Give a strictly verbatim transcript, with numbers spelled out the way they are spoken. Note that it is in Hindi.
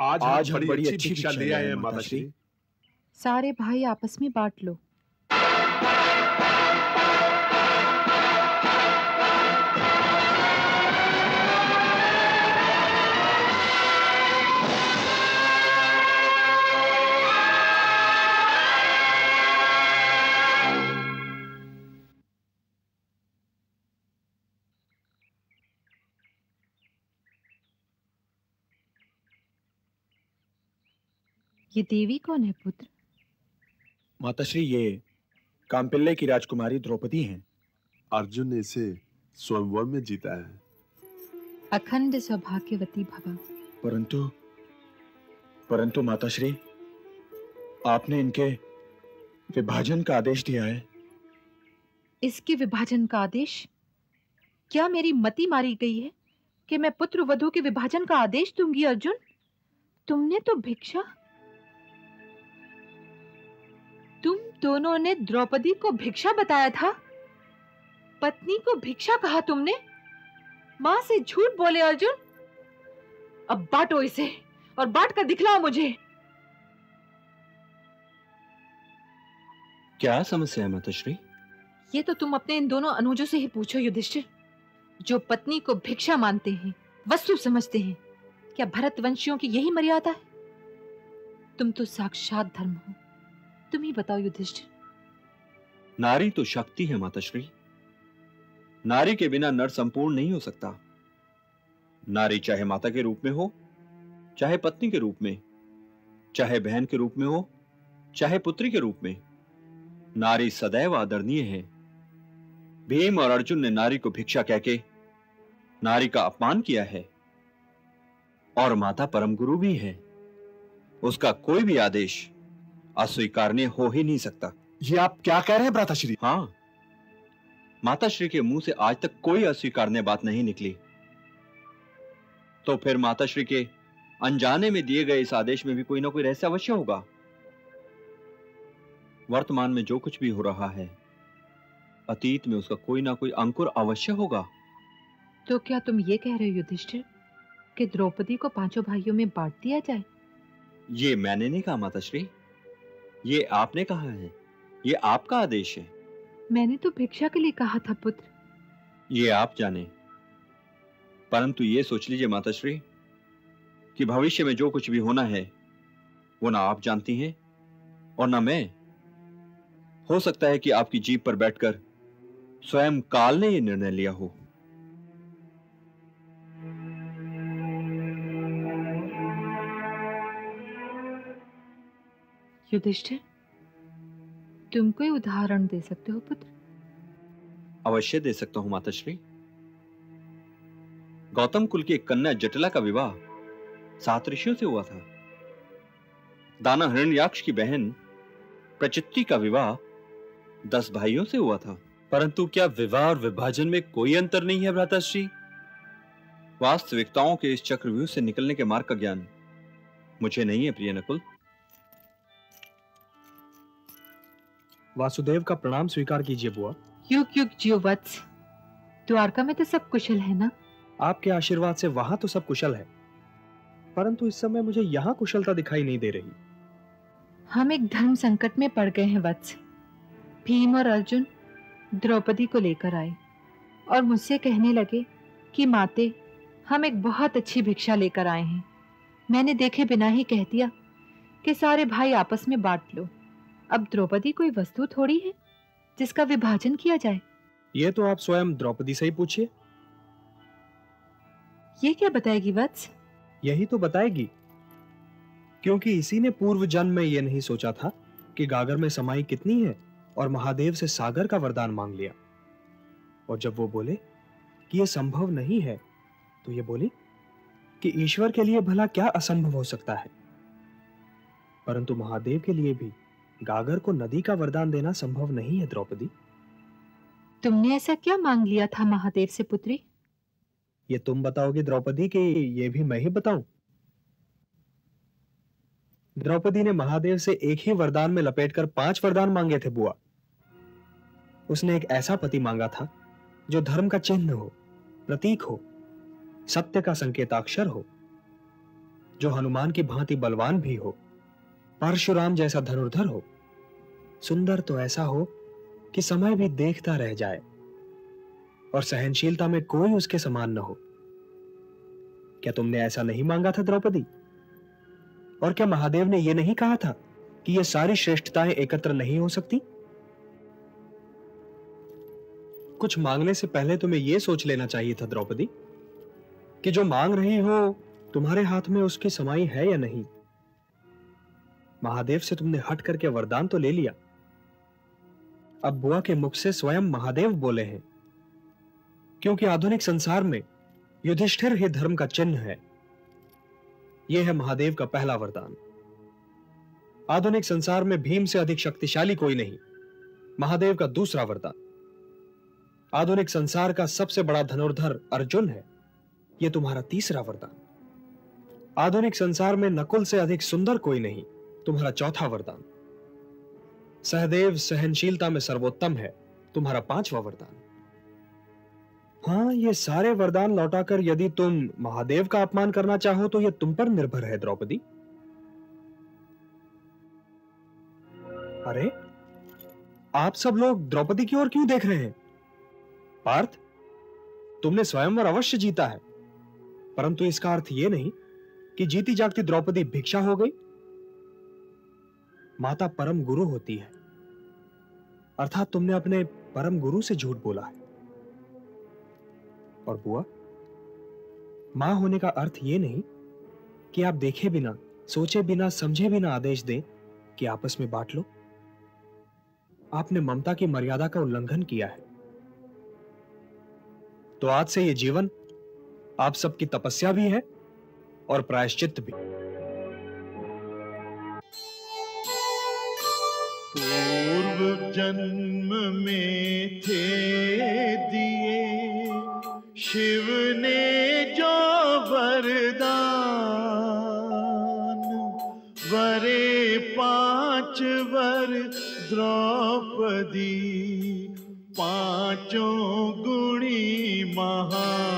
आज, आज हम बड़ी अच्छी शिक्षा ले आए हैं माताश्री। सारे भाई आपस में बांट लो। ये देवी कौन है पुत्र? माताश्री ये कामपिल्ले की राजकुमारी द्रौपदी हैं। अर्जुन ने इसे स्वयंवर में जीता है। अखंड सौभाग्यवती भवा। परंतु परंतु माताश्री आपने इनके विभाजन का आदेश दिया है। इसके विभाजन का आदेश? क्या मेरी मति मारी गई है कि मैं पुत्र वधु के विभाजन का आदेश दूंगी? अर्जुन तुमने तो भिक्षा तुम दोनों ने द्रौपदी को भिक्षा बताया था, पत्नी को भिक्षा कहा तुमने। माँ से झूठ बोले अर्जुन। अब बांटो इसे और बांट कर दिखलाओ मुझे। क्या समस्या है माताश्री? ये तो तुम अपने इन दोनों अनुजों से ही पूछो युधिष्ठिर, जो पत्नी को भिक्षा मानते हैं, वस्तु समझते हैं। क्या भरतवंशियों की यही मर्यादा है? तुम तो साक्षात धर्म हो, तुम ही बताओ युधिष्ठिर। नारी तो शक्ति है माताश्री। नारी के बिना नर संपूर्ण नहीं हो सकता। नारी चाहे माता के रूप में हो, चाहे पत्नी के रूप में, चाहे बहन के रूप में हो, चाहे पुत्री के रूप में, नारी सदैव आदरणीय है। भीम और अर्जुन ने नारी को भिक्षा कहके नारी का अपमान किया है। और माता परम गुरु भी है, उसका कोई भी आदेश अस्वीकारने हो ही नहीं सकता। ये आप क्या कह रहे हैं भ्राताश्री? हाँ, माताश्री के मुंह से आज तक कोई अस्वीकारने बात नहीं निकली। तो फिर माताश्री के अनजाने में दिए गए इस आदेश में भी कोई ना कोई रहस्य अवश्य होगा। वर्तमान में जो कुछ भी हो रहा है, अतीत में उसका कोई ना कोई अंकुर अवश्य होगा। तो क्या तुम ये कह रहे हो युधिष्ठिर कि द्रौपदी को पांचों भाइयों में बांट दिया जाए? ये मैंने नहीं कहा माताश्री, ये आपने कहा है। ये आपका आदेश है। मैंने तो भिक्षा के लिए कहा था पुत्र। ये आप जाने, परंतु ये सोच लीजिए माताश्री कि भविष्य में जो कुछ भी होना है वो ना आप जानती हैं और ना मैं। हो सकता है कि आपकी जीप पर बैठकर स्वयं काल ने ये निर्णय लिया हो। युधिष्ठिर तुम कोई उदाहरण दे सकते हो पुत्र? अवश्य दे सकता हूं माताश्री। गौतम कुल की एक कन्या जटिला का विवाह सात ऋषियों से हुआ था। दाना हिरण्याक्ष की बहन प्रचिति का विवाह दस भाइयों से हुआ था। परंतु क्या विवाह और विभाजन में कोई अंतर नहीं है भ्राताश्री? वास्तविकताओं के इस चक्रव्यूह से निकलने के मार्ग का ज्ञान मुझे नहीं है प्रिय नकुल। वासुदेव का प्रणाम स्वीकार कीजिए बुआ। युग युग जियो वत्स। द्वारका में तो सब कुशल है ना? आपके आशीर्वाद से वहां तो सब कुशल है, परंतु इस समय मुझे यहाँ कुशलता दिखाई नहीं दे रही। हम एक धर्म संकट में पड़ गए हैं वत्स। भीम और अर्जुन द्रौपदी को लेकर आए और मुझसे कहने लगे कि माते हम एक बहुत अच्छी भिक्षा लेकर आए हैं। मैंने देखे बिना ही कह दिया कि सारे भाई आपस में बांट लो। अब द्रौपदी कोई वस्तु थोड़ी है जिसका विभाजन किया जाए। ये तो आप स्वयं द्रौपदी से ही पूछिए। ये क्या बताएगी वत्स? यही तो बताएगी, क्योंकि इसी ने पूर्व जन्म में ये नहीं सोचा था कि गागर में समाई कितनी है और महादेव से सागर का वरदान मांग लिया। और जब वो बोले कि ये संभव नहीं है, तो ये बोली कि ईश्वर के लिए भला क्या असंभव हो सकता है। परंतु महादेव के लिए भी गागर को नदी का वरदान देना संभव नहीं है। द्रौपदी तुमने ऐसा क्या मांग लिया था महादेव से पुत्री? ये तुम बताओगी द्रौपदी कि ये भी मैं ही बताऊं? द्रौपदी ने महादेव से एक ही वरदान में लपेटकर पांच वरदान मांगे थे बुआ। उसने एक ऐसा पति मांगा था जो धर्म का चिन्ह हो, प्रतीक हो, सत्य का संकेताक्षर हो। जो हनुमान की भांति बलवान भी हो, परशुराम जैसा धनुर्धर हो, सुंदर तो ऐसा हो कि समय भी देखता रह जाए और सहनशीलता में कोई उसके समान न हो। क्या तुमने ऐसा नहीं मांगा था द्रौपदी? और क्या महादेव ने यह नहीं कहा था कि यह सारी श्रेष्ठताएं एकत्र नहीं हो सकती? कुछ मांगने से पहले तुम्हें यह सोच लेना चाहिए था द्रौपदी कि जो मांग रहे हो तुम्हारे हाथ में उसकी समाई है या नहीं। महादेव से तुमने हट करके वरदान तो ले लिया, अब बुआ के मुख से स्वयं महादेव बोले हैं, क्योंकि आधुनिक संसार में युधिष्ठिर ही धर्म का चिन्ह है। यह है महादेव का पहला वरदान। आधुनिक संसार में भीम से अधिक शक्तिशाली कोई नहीं, महादेव का दूसरा वरदान। आधुनिक संसार का सबसे बड़ा धनुर्धर अर्जुन है, यह तुम्हारा तीसरा वरदान। आधुनिक संसार में नकुल से अधिक सुंदर कोई नहीं, तुम्हारा चौथा वरदान। सहदेव सहनशीलता में सर्वोत्तम है, तुम्हारा पांचवा वरदान। हाँ, ये सारे वरदान लौटाकर यदि तुम महादेव का अपमान करना चाहो तो यह तुम पर निर्भर है द्रौपदी। अरे, आप सब लोग द्रौपदी की ओर क्यों देख रहे हैं? पार्थ, तुमने स्वयंवर अवश्य जीता है, परंतु इसका अर्थ यह नहीं कि जीती जागती द्रौपदी भिक्षा हो गई। माता परम गुरु होती है, अर्थात तुमने अपने परम गुरु से झूठ बोला है। और बुआ, मां होने का अर्थ यह नहीं कि आप देखे बिना, सोचे बिना, समझे बिना आदेश दें कि आपस में बांट लो। आपने ममता की मर्यादा का उल्लंघन किया है। तो आज से यह जीवन आप सबकी तपस्या भी है और प्रायश्चित भी। पूर्व जन्म में थे दिए शिव ने जो वरदान, वरे पांच वर द्रौपदी पांचों गुणी महा।